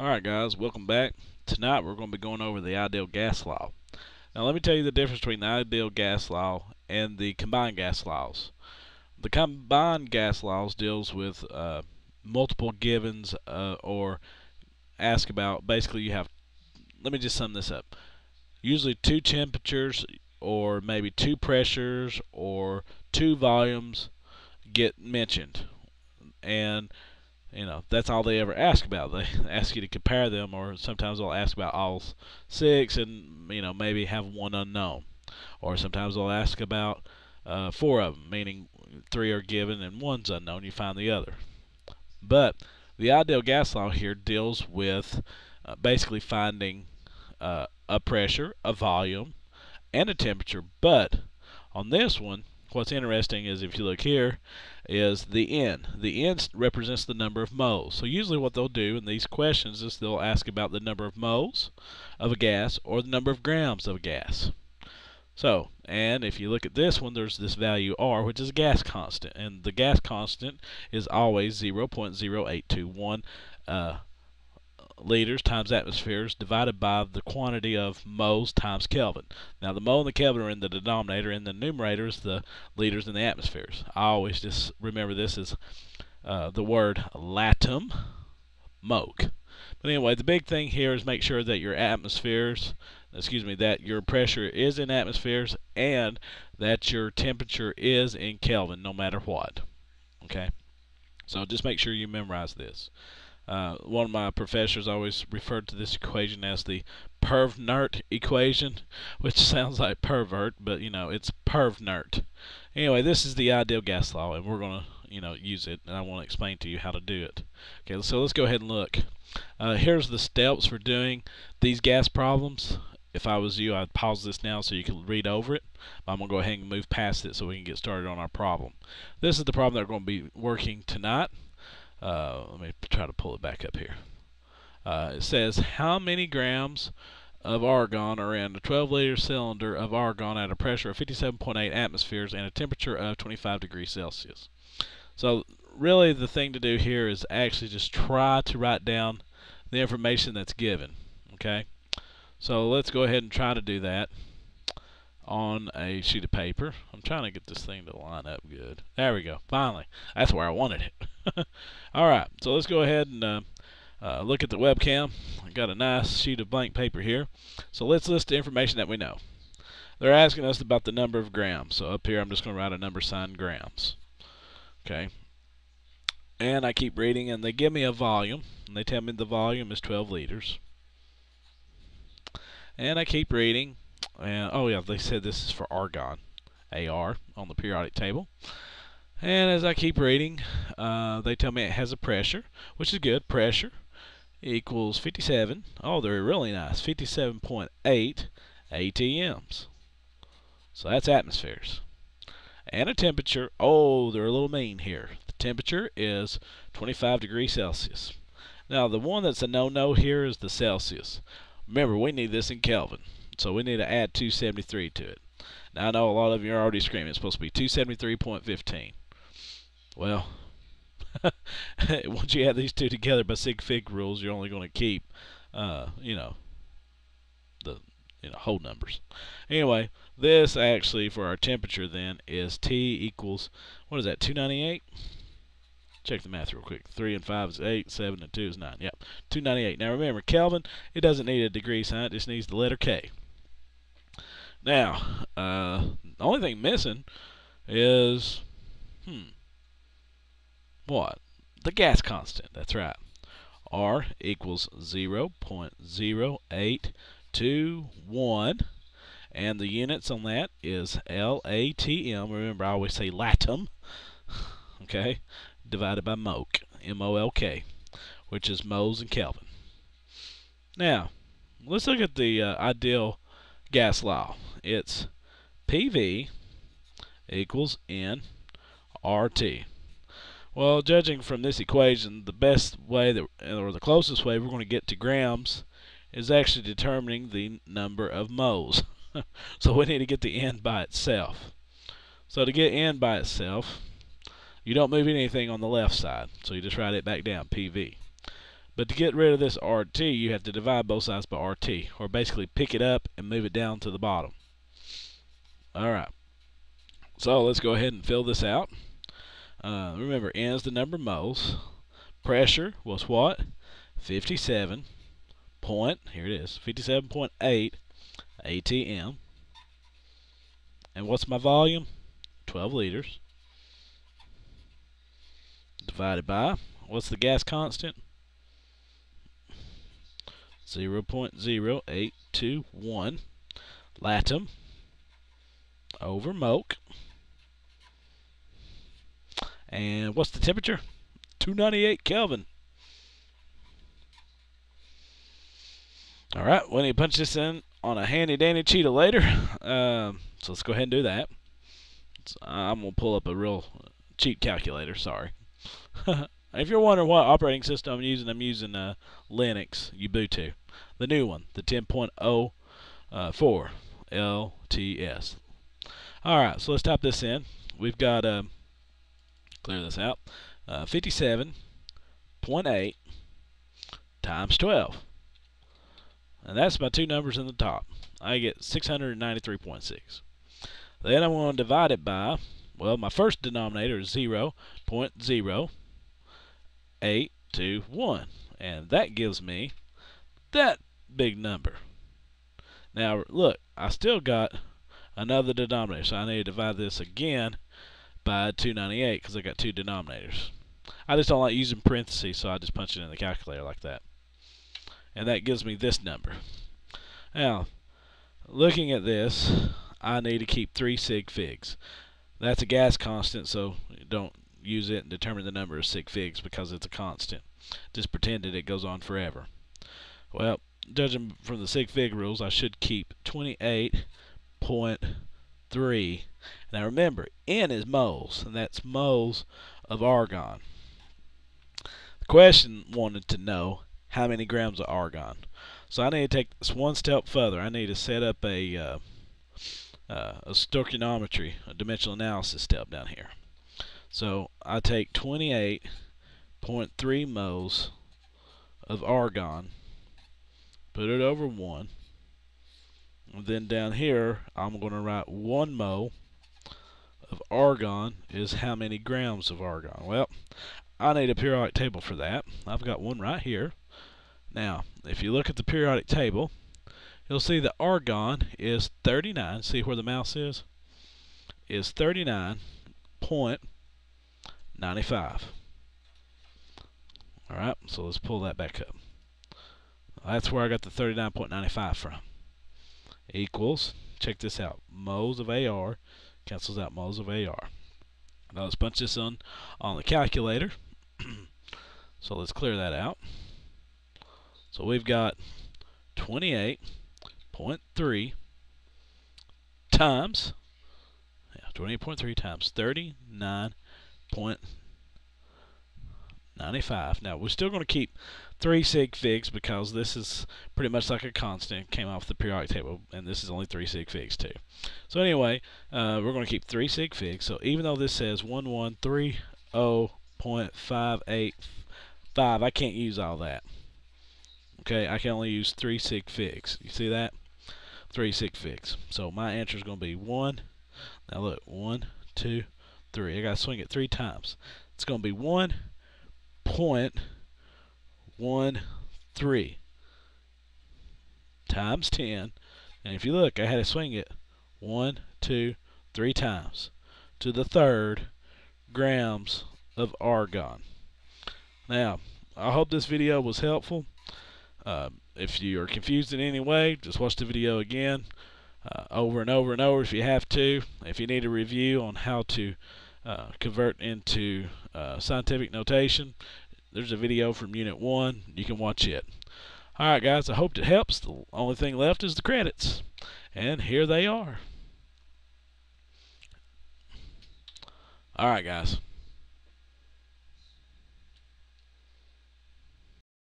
Alright guys, welcome back. Tonight we're going to be going over the ideal gas law. Now let me tell you the difference between the ideal gas law and the combined gas laws. The combined gas laws deals with multiple givens or ask about, basically you have, let me just sum this up, usually two temperatures or maybe two pressures or two volumes get mentioned, and you know, that's all they ever ask about. They ask you to compare them, or sometimes they'll ask about all six and, you know, maybe have one unknown. Or sometimes they'll ask about four of them, meaning three are given and one's unknown. You find the other. But the ideal gas law here deals with basically finding a pressure, a volume, and a temperature. But on this one, what's interesting is, if you look here, is the N. The N represents the number of moles. So usually what they'll do in these questions is they'll ask about the number of moles of a gas or the number of grams of a gas. So, and if you look at this one, there's this value R, which is a gas constant. And the gas constant is always 0.0821 liters times atmospheres divided by the quantity of moles times Kelvin. Now the mole and the Kelvin are in the denominator, and the numerator is the liters and the atmospheres. I always just remember this as the word LATM, MOLK. But anyway, the big thing here is make sure that your atmospheres, excuse me, that your pressure is in atmospheres and that your temperature is in Kelvin no matter what. Okay? So just make sure you memorize this. One of my professors always referred to this equation as the Pervnert equation, which sounds like pervert, but you know, it's Pervnert. Anyway, this is the ideal gas law, and we're gonna, you know, use it, and I want to explain to you how to do it. Okay, so let's go ahead and look. Here's the steps for doing these gas problems. If I was you, I'd pause this now so you can read over it. I'm gonna go ahead and move past it so we can get started on our problem. This is the problem that we're gonna be working tonight. Let me try to pull it back up here. It says, how many grams of argon are in a 12-liter cylinder of argon at a pressure of 57.8 atmospheres and a temperature of 25 degrees Celsius? So really the thing to do here is actually just try to write down the information that's given. Okay, so let's go ahead and try to do that on a sheet of paper. I'm trying to get this thing to line up good. There we go. Finally, that's where I wanted it. All right, so let's go ahead and look at the webcam. I got a nice sheet of blank paper here. So let's list the information that we know. They're asking us about the number of grams. So up here, I'm just going to write a number sign grams. Okay. And I keep reading, and they give me a volume, and they tell me the volume is 12 liters. And I keep reading. And oh yeah, they said this is for argon, AR, on the periodic table. And as I keep reading, they tell me it has a pressure, which is good. Pressure equals 57. Oh, they're really nice. 57.8 ATMs. So that's atmospheres. And a temperature. Oh, they're a little mean here. The temperature is 25 degrees Celsius. Now the one that's a no-no here is the Celsius. Remember, we need this in Kelvin. So we need to add 273 to it. Now I know a lot of you are already screaming it's supposed to be 273.15. Well, once you add these two together by sig fig rules, you're only going to keep, you know, the whole numbers. Anyway, this actually for our temperature then is T equals, what is that, 298? Check the math real quick. 3 and 5 is 8, 7 and 2 is 9. Yep, 298. Now remember, Kelvin, it doesn't need a degree sign, it just needs the letter K. Now, the only thing missing is, what? The gas constant, that's right. R equals 0.0821, and the units on that is LATM. Remember, I always say LATM, okay, divided by MOLK, M-O-L-K, which is moles in Kelvin. Now, let's look at the ideal gas law. It's PV equals nRT. Well, judging from this equation, the best way, or the closest way we're going to get to grams is actually determining the number of moles. So we need to get the N by itself. So to get N by itself, you don't move anything on the left side, so you just write it back down, PV. But to get rid of this RT, you have to divide both sides by RT, or basically pick it up and move it down to the bottom. Alright, so let's go ahead and fill this out. Remember, N is the number of moles. Pressure was what? 57 point, here it is, 57.8 ATM. And what's my volume? 12 liters. Divided by, what's the gas constant? 0.0821 LATM over MOLK. And what's the temperature? 298 Kelvin. Alright, we need to punch this in on a handy dandy cheetah later. So let's go ahead and do that. So I'm going to pull up a real cheap calculator, sorry. If you're wondering what operating system I'm using Linux, Ubuntu. The new one, the 10.04 LTS. Alright, so let's type this in. We've got, clear this out, 57.8 times 12. And that's my two numbers in the top. I get 693.6. Then I'm going to divide it by, well, my first denominator is 0.0821. And that gives me that big number. Now, look, I still got another denominator, so I need to divide this again by 298 because I got two denominators. I just don't like using parentheses, so I just punch it in the calculator like that. And that gives me this number. Now, looking at this, I need to keep 3 sig figs. That's a gas constant, so don't use it and determine the number of sig figs because it's a constant. Just pretend that it goes on forever. Well, judging from the sig fig rules, I should keep 28.3. Now remember, N is moles, and that's moles of argon. The question wanted to know how many grams of argon. So I need to take this one step further. I need to set up a stoichiometry, a dimensional analysis step down here. So I take 28.3 moles of argon, put it over 1, and then down here I'm going to write 1 mole of argon is how many grams of argon. Well, I need a periodic table for that. I've got one right here. Now, if you look at the periodic table, you'll see that argon is 39. See where the mouse is? Is 39.95. Alright, so let's pull that back up. That's where I got the 39.95 from. Equals, check this out, moles of AR cancels out moles of AR. Now let's punch this on the calculator. So let's clear that out. So we've got 28.3 times 28.3 times 39.95. Now we're still going to keep 3 sig figs because this is pretty much like a constant, came off the periodic table, and this is only 3 sig figs too. So anyway, we're going to keep 3 sig figs. So even though this says 1130.585, I can't use all that. Okay, I can only use 3 sig figs. You see that? 3 sig figs. So my answer is going to be 1. Now look, 1, 2, 3. I got to swing it 3 times. It's going to be 1.13 times 10. And if you look, I had to swing it 1, 2, 3 times to the third grams of argon. Now, I hope this video was helpful. If you are confused in any way, just watch the video again over and over and over if you have to. If you need a review on how to convert into scientific notation, there's a video from Unit 1. You can watch it. Alright guys, I hope it helps. The only thing left is the credits. And here they are. Alright guys.